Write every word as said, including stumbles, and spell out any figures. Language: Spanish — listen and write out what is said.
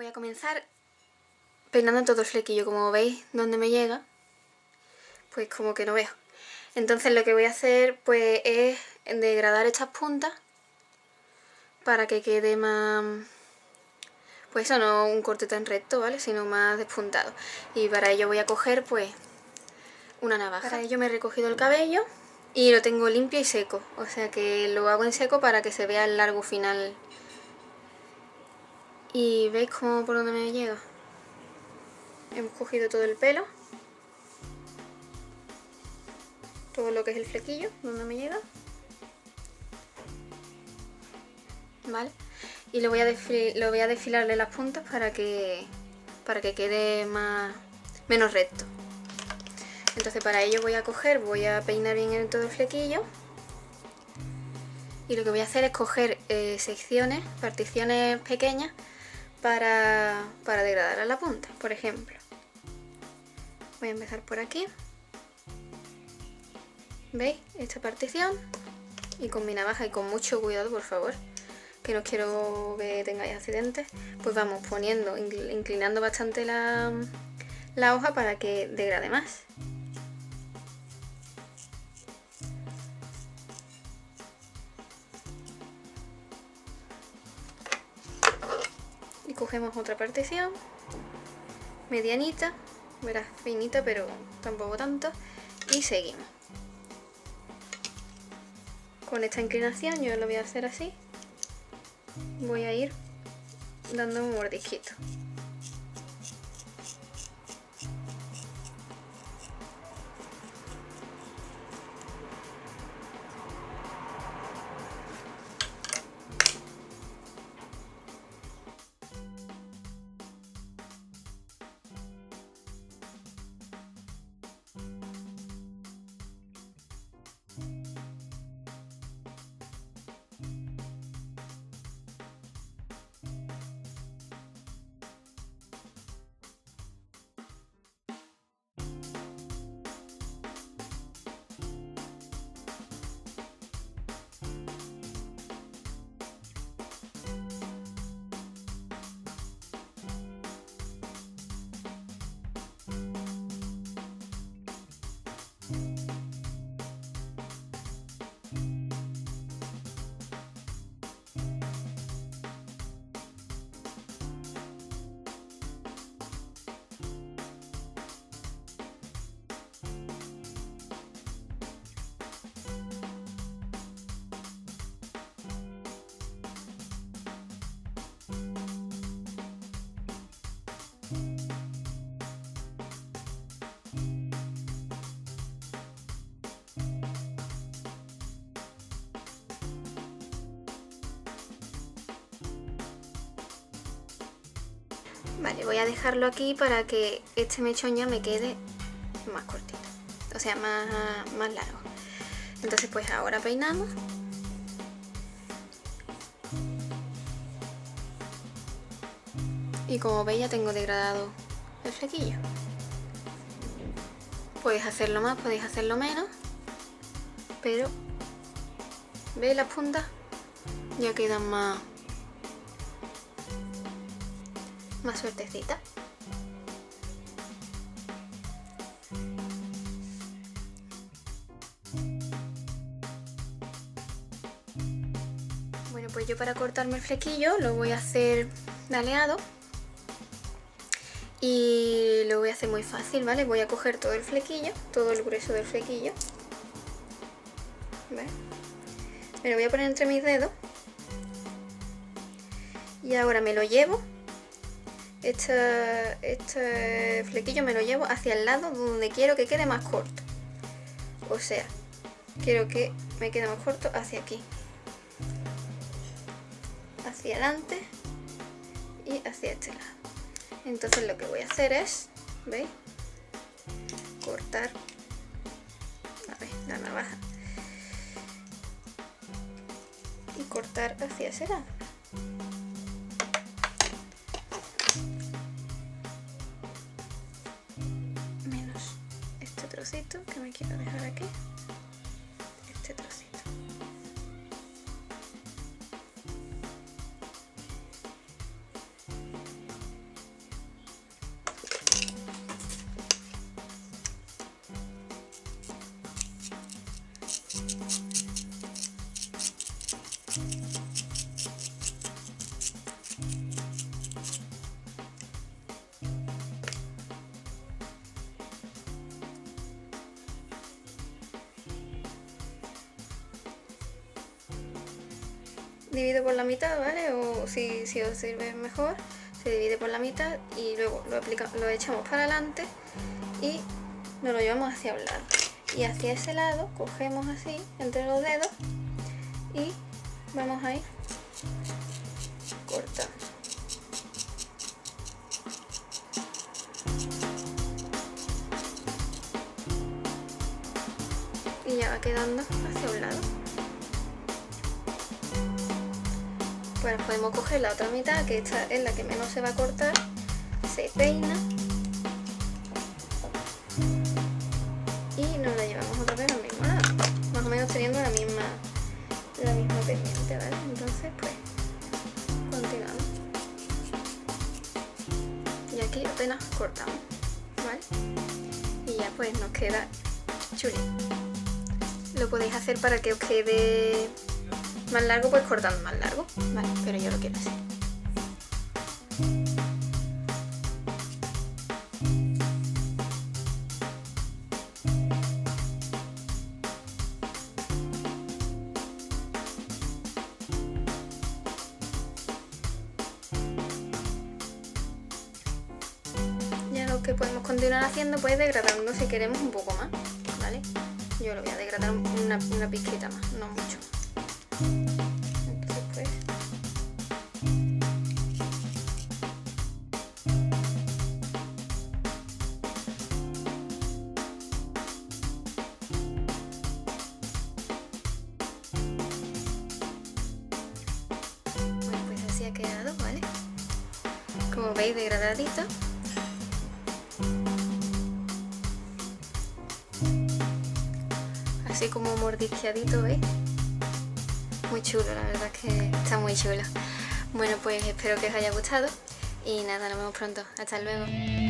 Voy a comenzar peinando todo el flequillo, como veis donde me llega, pues como que no veo. Entonces lo que voy a hacer pues es degradar estas puntas para que quede más, pues eso, no un corte tan recto, ¿vale? Sino más despuntado. Y para ello voy a coger pues una navaja. Para ello me he recogido el cabello y lo tengo limpio y seco, o sea que lo hago en seco para que se vea el largo final. Y veis cómo por donde me llega. Hemos cogido todo el pelo, todo lo que es el flequillo, donde me llega, ¿vale? Y lo voy a, desfil, lo voy a desfilarle las puntas para que, para que quede más, menos recto. Entonces para ello voy a coger, voy a peinar bien todo el flequillo. Y lo que voy a hacer es coger eh, secciones, particiones pequeñas para, para degradar a la punta, por ejemplo. Voy a empezar por aquí. ¿Veis? Esta partición. Y con mi navaja y con mucho cuidado, por favor, que no quiero que tengáis accidentes, pues vamos poniendo, inclinando bastante la, la hoja para que degrade más. Y cogemos otra partición, medianita, verás, finita pero tampoco tanto, y seguimos. Con esta inclinación yo lo voy a hacer así. Voy a ir dando un mordisquito. Vale, voy a dejarlo aquí para que este mechón ya me quede más cortito, o sea, más, más largo. Entonces pues ahora peinamos. Y como veis ya tengo degradado el flequillo. Podéis hacerlo más, podéis hacerlo menos, pero ¿veis las puntas? Ya quedan más... más suertecita. Bueno, pues yo para cortarme el flequillo lo voy a hacer daleado y lo voy a hacer muy fácil, ¿vale? Voy a coger todo el flequillo, todo el grueso del flequillo, ¿vale? Me lo voy a poner entre mis dedos y ahora me lo llevo. Este, este flequillo me lo llevo hacia el lado donde quiero que quede más corto. O sea, quiero que me quede más corto hacia aquí. Hacia adelante y hacia este lado. Entonces lo que voy a hacer es, ¿veis? Cortar, a ver, la navaja. Y cortar hacia ese lado. Que me quiero dejar aquí este trocito. divido por la mitad, ¿vale? O si, si os sirve mejor, se divide por la mitad y luego lo, aplica, lo echamos para adelante y nos lo llevamos hacia un lado. Y hacia ese lado cogemos así entre los dedos y vamos a ir cortando. Y ya va quedando hacia un lado. Bueno, podemos coger la otra mitad, que esta es la que menos se va a cortar, se peina y nos la llevamos otra vez al mismo lado, más o menos teniendo la misma, la misma pendiente, ¿vale? Entonces pues continuamos y aquí apenas cortamos, ¿vale? Y ya pues nos queda chuli. Lo podéis hacer para que os quede más largo, pues cortando más largo, vale, pero yo lo quiero así. Ya lo que podemos continuar haciendo pues degradando si queremos un poco más, ¿vale? Yo lo voy a degradar una, una pizquita más, no mucho. Ha quedado, ¿vale? Como veis, degradadito. Así como mordisqueadito, ¿veis? Muy chulo, la verdad es que está muy chulo. Bueno, pues espero que os haya gustado y nada, nos vemos pronto. Hasta luego.